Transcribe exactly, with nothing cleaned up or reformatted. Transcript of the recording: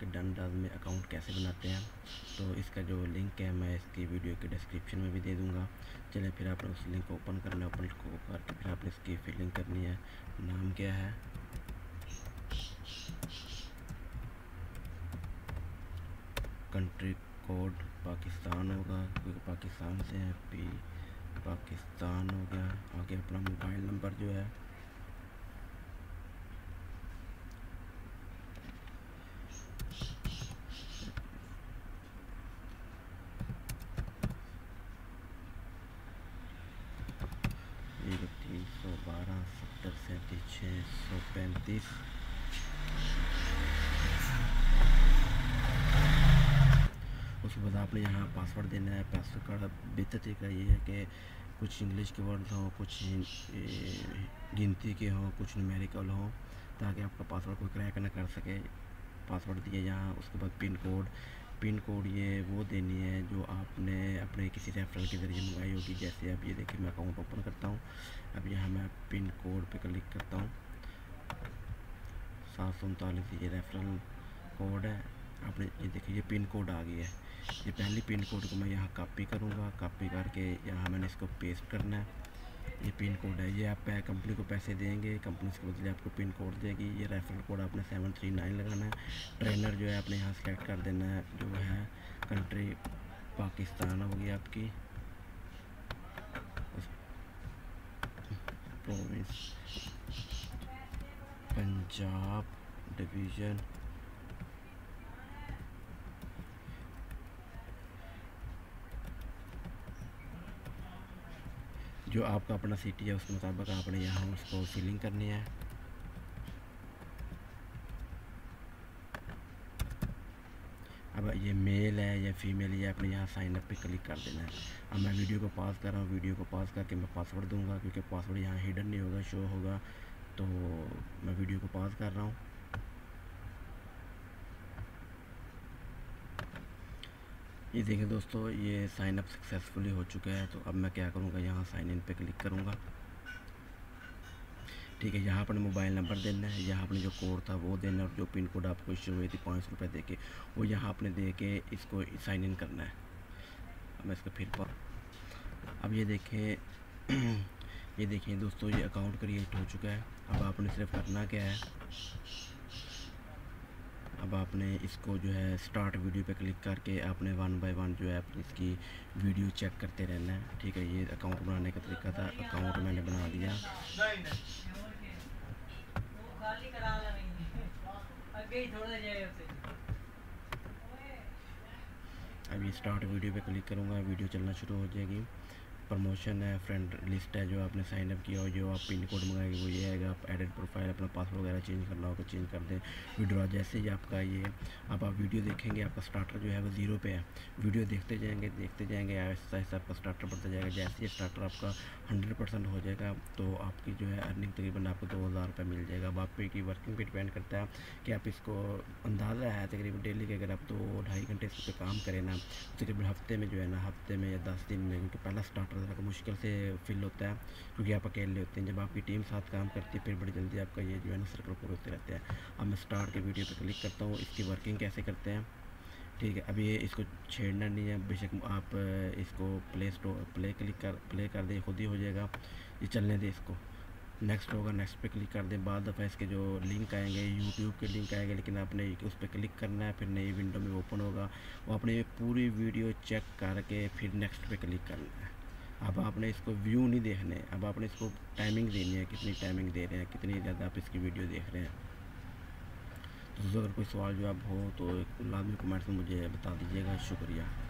कि डंडाज़ में अकाउंट कैसे बनाते हैं, तो इसका जो लिंक है मैं इसकी वीडियो के डिस्क्रिप्शन में भी दे दूँगा। चलिए फिर आपने उस लिंक को ओपन करना है। ओपन को करके फिर आपने इसकी फिलिंग करनी है। नाम क्या है, कंट्री कोड पाकिस्तान होगा क्योंकि पाकिस्तान से है, पी पाकिस्तान हो गया। आगे अपना मोबाइल नंबर जो है तीन सौ बारह सत्तर सैंतीस छः सौ पैंतीस उसके बाद आपने यहाँ पासवर्ड देना है। पासवर्ड का बेहतर तरीका ये है कि कुछ इंग्लिश के वर्ड हों, कुछ गिनती के हों, कुछ न्यूमेरिकल हों, ताकि आपका पासवर्ड कोई क्रैक ना कर सके। पासवर्ड दिया यहाँ, उसके बाद पिन कोड पिन कोड ये वो देनी है जो आपने अपने किसी रेफरल के ज़रिए मंगाई होगी। जैसे अब ये देखिए मैं अकाउंट ओपन करता हूँ, अब यहाँ मैं पिन कोड पे क्लिक करता हूँ, सात सौ उनतालीस ये रेफरल कोड है। आपने ये देखिए ये पिन कोड आ गया है। ये पहली पिन कोड को मैं यहाँ कॉपी करूँगा, कॉपी करके यहाँ मैंने इसको पेस्ट करना है। ये पिन कोड है, ये आप कंपनी को पैसे देंगे, कंपनी इसके बदले आपको पिन कोड देगी। ये रेफरल कोड आपने सेवन थ्री नाइन लगाना है। ट्रेनर जो है आपने यहाँ सेलेक्ट कर देना है, जो है कंट्री पाकिस्तान होगी आपकी, प्रोविंस पंजाब, डिवीज़न जो आपका अपना सिटी है उसके मुताबिक आपने यहाँ उसको फिलिंग करनी है। अब ये मेल है या फीमेल, ये आपने यहाँ साइन अप पे क्लिक कर देना है। अब मैं वीडियो को पास कर रहा हूँ, वीडियो को पास करके मैं पासवर्ड दूंगा क्योंकि पासवर्ड यहाँ हिडन नहीं होगा, शो होगा। तो मैं वीडियो को पास कर रहा हूँ। ये देखें दोस्तों, ये साइन अप सक्सेसफुली हो चुका है। तो अब मैं क्या करूँगा, यहाँ साइन इन पे क्लिक करूँगा। ठीक है, यहाँ पर मोबाइल नंबर देना है, यहाँ आपने जो कोड था वो देना है, और जो पिन कोड आपको इश्यू हुई थी पाँच सौ रुपये दे के, वो यहाँ आपने दे के इसको साइन इन करना है। अब मैं इसको फिर पर अब ये देखें ये देखिए दोस्तों, ये अकाउंट क्रिएट हो चुका है। अब आपने सिर्फ करना क्या है, अब आपने इसको जो है स्टार्ट वीडियो पे क्लिक करके आपने वन बाय वन जो है इसकी वीडियो चेक करते रहना है। ठीक है, ये अकाउंट बनाने का तरीका था। अकाउंट मैंने बना दिया, अब ये स्टार्ट वीडियो पे क्लिक करूँगा, वीडियो चलना शुरू हो जाएगी। प्रमोशन है, फ्रेंड लिस्ट है, जो आपने साइन अप किया हो, जो आप पिन कोड मंगाएंगे वो ये आएगा। आप एडिट प्रोफाइल, अपना पासवर्ड वगैरह चेंज करना होगा, चेंज कर दें। विड्रॉ जैसे ही आपका ये, अब आप वीडियो देखेंगे, आपका स्टार्टर जो है वो जीरो पे है। वीडियो देखते जाएंगे देखते जाएंगे ऐसा ऐसा आपका स्टार्टर बढ़ता जाएगा। जैसे ही स्टार्टर आपका हंड्रेड परसेंट हो जाएगा तो आपकी जो है अर्निंग तकरीबन आपको दो हज़ार रुपये मिल जाएगा। अब आप की वर्किंग पर डिपेंड करता है कि आप इसको अंदाज़ा है तकरीबन डेली के, अगर आप दो ढाई घंटे इस पर काम करें ना, तकरीबन हफ्ते में जो है ना, हफ्ते में या दस दिन में, क्योंकि पहला स्टार्टर का मुश्किल से फिल होता है क्योंकि आप अकेले होते हैं। जब आपकी टीम साथ काम करती है फिर बड़ी जल्दी आपका ये जो है ना सर्कल पूरे होते रहते हैं। अब मैं स्टार्ट के वीडियो पे क्लिक करता हूँ, इसकी वर्किंग कैसे करते हैं। ठीक है, अब ये इसको छेड़ना नहीं है, बेशक आप इसको प्ले स्टोर प्ले क्लिक कर प्ले कर दें, खुद ही हो जाएगा। ये चलने दें, इसको नेक्स्ट होगा, नेक्स्ट पे क्लिक कर दें। बाद दफ़ा इसके जो लिंक आएंगे यूट्यूब के लिंक आएंगे, लेकिन आपने उस पर क्लिक करना है, फिर नई विंडो में ओपन होगा, वो आपने पूरी वीडियो चेक करके फिर नेक्स्ट पे क्लिक करना है। अब आपने इसको व्यू नहीं देखने, अब आपने इसको टाइमिंग देनी है, कितनी टाइमिंग दे रहे हैं, कितनी ज़्यादा आप इसकी वीडियो देख रहे हैं। तो अगर कोई सवाल जवाब हो तो लाजमी कमेंट्स में मुझे बता दीजिएगा। शुक्रिया।